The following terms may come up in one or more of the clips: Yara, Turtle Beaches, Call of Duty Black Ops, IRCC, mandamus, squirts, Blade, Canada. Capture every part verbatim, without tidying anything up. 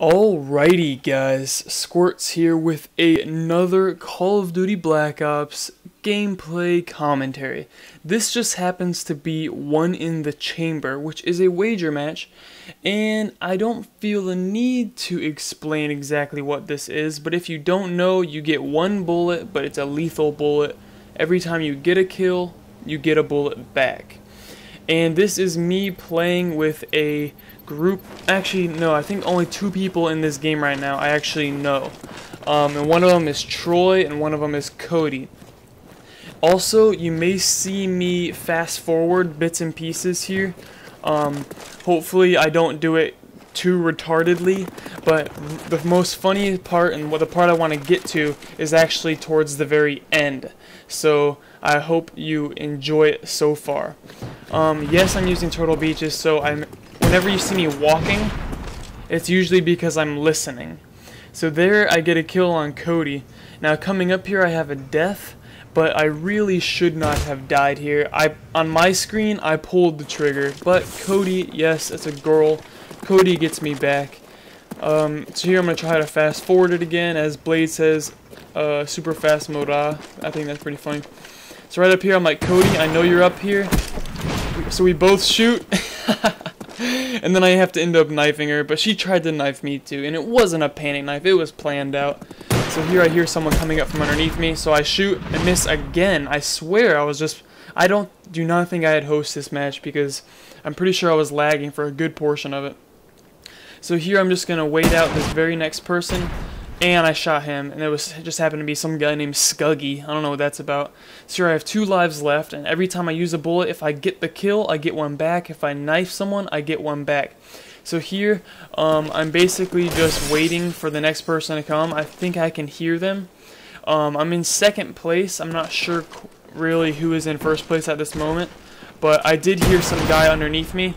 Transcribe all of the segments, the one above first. Alrighty guys, Squirts here with a, another Call of Duty Black Ops gameplay commentary. This just happens to be One in the Chamber, which is a wager match, and I don't feel the need to explain exactly what this is, but if you don't know, you get one bullet, but it's a lethal bullet. Every time you get a kill, you get a bullet back. And this is me playing with a group. Actually, no, I think only two people in this game right now I actually know. Um, and one of them is Troy and one of them is Cody. Also, you may see me fast forward bits and pieces here. Um, hopefully I don't do it too retardedly, but the most funny part and what the part I want to get to is actually towards the very end, so I hope you enjoy it so far. Um, yes, I'm using Turtle Beaches, so I'm whenever you see me walking, it's usually because I'm listening. So there I get a kill on Cody. Now coming up here I have a death, but I really should not have died here. I on my screen I pulled the trigger, but Cody, yes, it's a girl. Cody gets me back. Um, so here I'm going to try to fast forward it again, as Blade says, uh, super fast mode. Ah, I think that's pretty funny. So right up here I'm like, Cody, I know you're up here. So we both shoot. And then I have to end up knifing her, but she tried to knife me too. And it wasn't a panic knife, it was planned out. So here I hear someone coming up from underneath me, so I shoot and miss again. I swear I was just... I don't do not think I had host this match, because I'm pretty sure I was lagging for a good portion of it. So here I'm just going to wait out this very next person, and I shot him, and it was it just happened to be some guy named Scuggy. I don't know what that's about. So here I have two lives left, and every time I use a bullet, if I get the kill, I get one back. If I knife someone, I get one back. So here, um, I'm basically just waiting for the next person to come. I think I can hear them. Um, I'm in second place. I'm not sure really who is in first place at this moment, but I did hear some guy underneath me.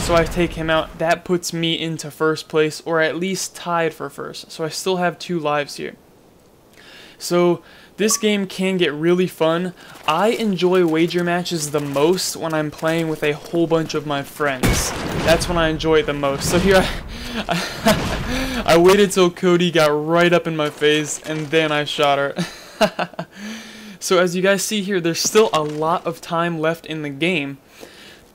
So I take him out. That puts me into first place, or at least tied for first. So I still have two lives here. So this game can get really fun. I enjoy wager matches the most when I'm playing with a whole bunch of my friends. That's when I enjoy it the most. So here I, I waited till Cody got right up in my face, and then I shot her. So as you guys see here, there's still a lot of time left in the game.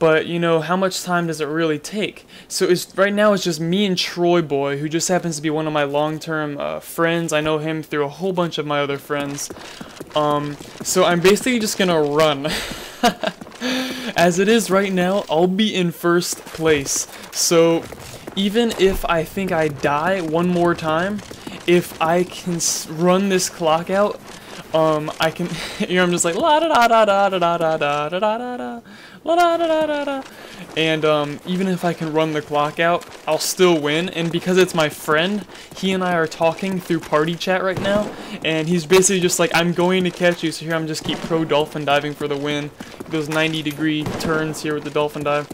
But, you know, how much time does it really take? So it's, right now it's just me and Troy Boy, who just happens to be one of my long-term uh, friends. I know him through a whole bunch of my other friends. Um, so I'm basically just going to run. As it is right now, I'll be in first place. So even if I think I die one more time, if I can run this clock out, um, I can, you know, I'm just like, la da da da da da da da da da da. Da, da, da, da, da. And um, even if I can run the clock out, I'll still win. And because it's my friend, he and I are talking through party chat right now, and he's basically just like, I'm going to catch you. So here I'm just keep pro dolphin diving for the win. Those ninety degree turns here with the dolphin dive.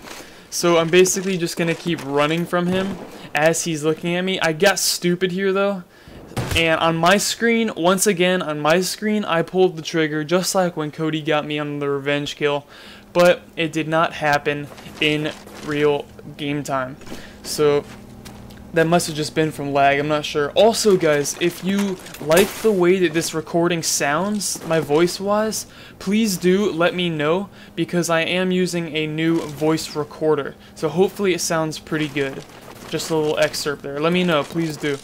So I'm basically just gonna keep running from him as he's looking at me. I got stupid here though, and on my screen, once again on my screen, I pulled the trigger, just like when Cody got me on the revenge kill. But it did not happen in real game time. So that must have just been from lag, I'm not sure. Also guys, if you like the way that this recording sounds, my voice wise, please do let me know, because I am using a new voice recorder. So hopefully it sounds pretty good. Just a little excerpt there. Let me know, please do.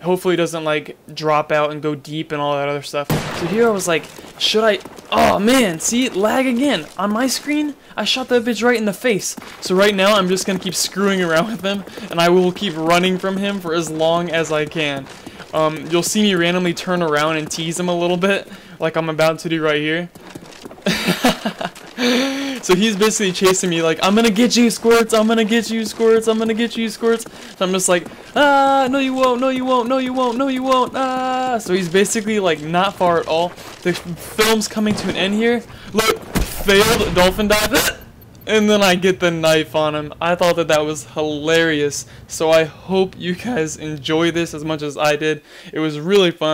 Hopefully it doesn't like drop out and go deep and all that other stuff. So here I was like, should I... Oh man, see, lag again. On my screen, I shot that bitch right in the face. So right now, I'm just gonna keep screwing around with him, and I will keep running from him for as long as I can. Um, you'll see me randomly turn around and tease him a little bit, like I'm about to do right here. So he's basically chasing me like, I'm gonna get you, Squirts, I'm gonna get you, Squirts, I'm gonna get you, Squirts. So I'm just like, ah, no you won't, no you won't, no you won't, no you won't, ah. So he's basically like not far at all. The film's coming to an end here. Look, failed dolphin dive. And then I get the knife on him. I thought that that was hilarious. So I hope you guys enjoy this as much as I did. It was really fun.